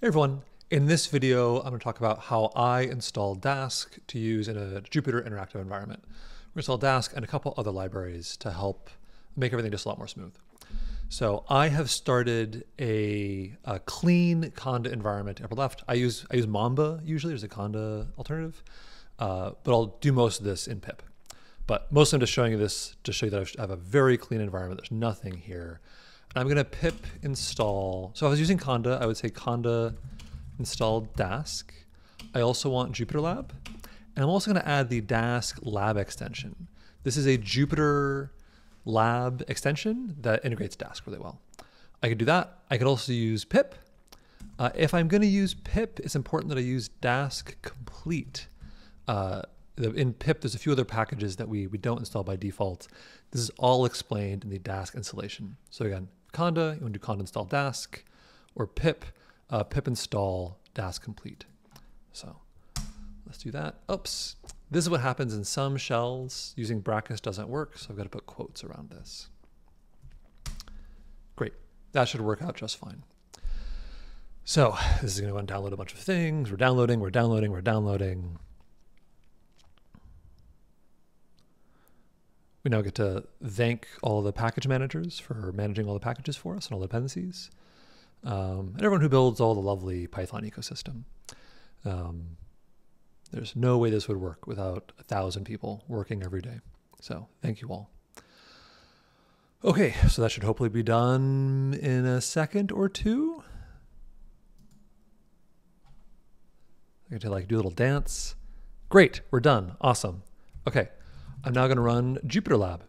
Hey everyone, in this video, I'm going to talk about how I install Dask to use in a Jupyter interactive environment. We're going to install Dask and a couple other libraries to help make everything just a lot more smooth. So I have started a clean Conda environment upper left. I use Mamba usually, there's a Conda alternative, but I'll do most of this in pip. But mostly I'm just showing you this to show you that I have a very clean environment. There's nothing here. I'm going to pip install. So if I was using Conda, I would say Conda install Dask. I also want JupyterLab. And I'm also going to add the Dask lab extension. This is a JupyterLab extension that integrates Dask really well. I could do that. I could also use pip. If I'm going to use pip, it's important that I use Dask complete. In pip, there's a few other packages that we don't install by default. This is all explained in the Dask installation. So again, Conda, you want to do Conda install Dask, or pip, pip install Dask complete. So let's do that. Oops. This is what happens in some shells. Using brackets doesn't work, so I've got to put quotes around this. Great. That should work out just fine. So this is going to go and download a bunch of things. We're downloading. We now get to thank all the package managers for managing all the packages for us and all the dependencies, and everyone who builds all the lovely Python ecosystem. There's no way this would work without 1,000 people working every day. So thank you all. Okay, so that should hopefully be done in a second or two. I get to like do a little dance. Great, we're done. Awesome. Okay. I'm now going to run JupyterLab.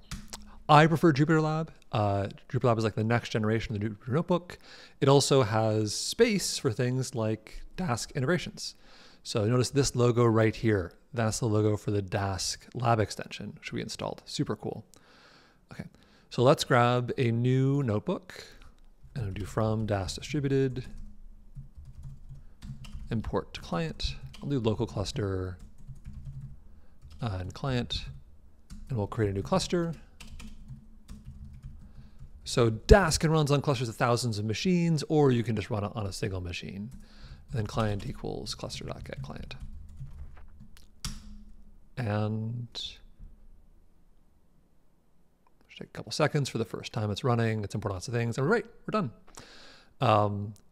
I prefer JupyterLab. JupyterLab is like the next generation of the Jupyter Notebook. It also has space for things like Dask integrations. So notice this logo right here. That's the logo for the Dask lab extension, which we installed. Super cool. Okay, so let's grab a new notebook and I'll do from Dask distributed import to client. I'll do LocalCluster and client. And we'll create a new cluster. So Dask can run on clusters of thousands of machines, or you can just run it on a single machine. And then client equals cluster.getClient. And just take a couple seconds for the first time it's running. It's important lots of things. And we're right, we're done.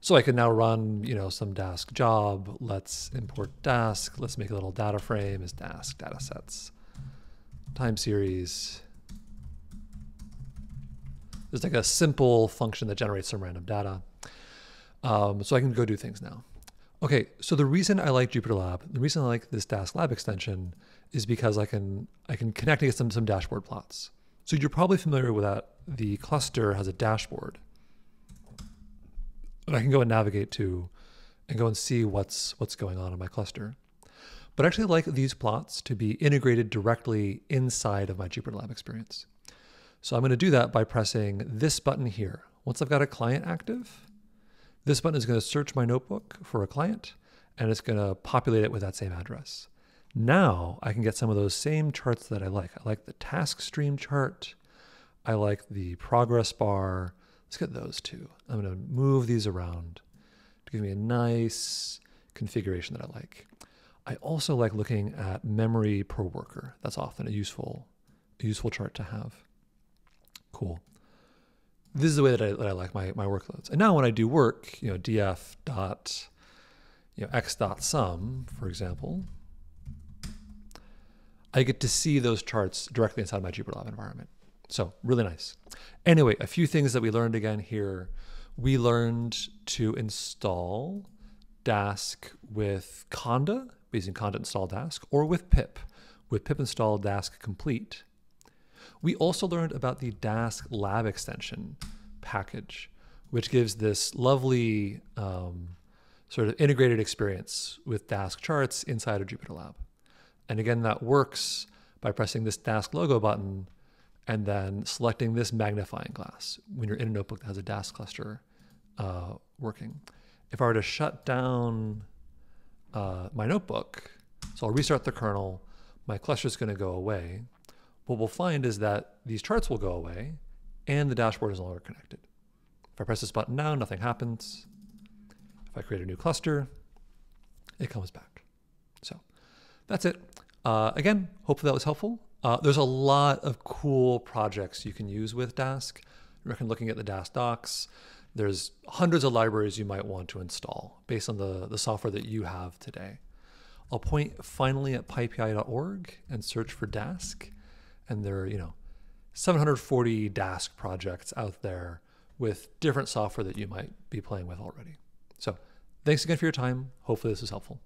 So I can now run, some Dask job. Let's import Dask. Let's make a little data frame as Dask datasets. Time series. There's like a simple function that generates some random data. So I can go do things now. Okay, so the reason I like JupyterLab, the reason I like this Dask Lab extension is because I can connect to some dashboard plots. So you're probably familiar with that. The cluster has a dashboard. And I can go and navigate to and go and see what's going on in my cluster. But I actually like these plots to be integrated directly inside of my JupyterLab experience. So I'm going to do that by pressing this button here. Once I've got a client active, this button is going to search my notebook for a client, and it's going to populate it with that same address. Now I can get some of those same charts that I like. I like the task stream chart. I like the progress bar. Let's get those two. I'm going to move these around to give me a nice configuration that I like. I also like looking at memory per worker. That's often a useful chart to have. Cool. This is the way that I like my workloads. And now when I do work, df dot, x dot sum, for example, I get to see those charts directly inside my JupyterLab environment. So really nice. Anyway, a few things that we learned again here. We learned to install Dask with Conda. Using Conda install Dask, or with pip install Dask complete. We also learned about the Dask lab extension package, which gives this lovely sort of integrated experience with Dask charts inside of JupyterLab. And again, that works by pressing this Dask logo button and then selecting this magnifying glass when you're in a notebook that has a Dask cluster working. If I were to shut down my notebook, so I'll restart the kernel, my cluster is going to go away. What we'll find is that these charts will go away and the dashboard is no longer connected. If I press this button now, nothing happens. If If I create a new cluster, it comes back. So that's it. Again, hopefully that was helpful. There's a lot of cool projects you can use with Dask. I recommend looking at the Dask docs. There's hundreds of libraries you might want to install based on the software that you have today. I'll point finally at pypi.org and search for Dask. And there are, 740 Dask projects out there with different software that you might be playing with already. So thanks again for your time. Hopefully this was helpful.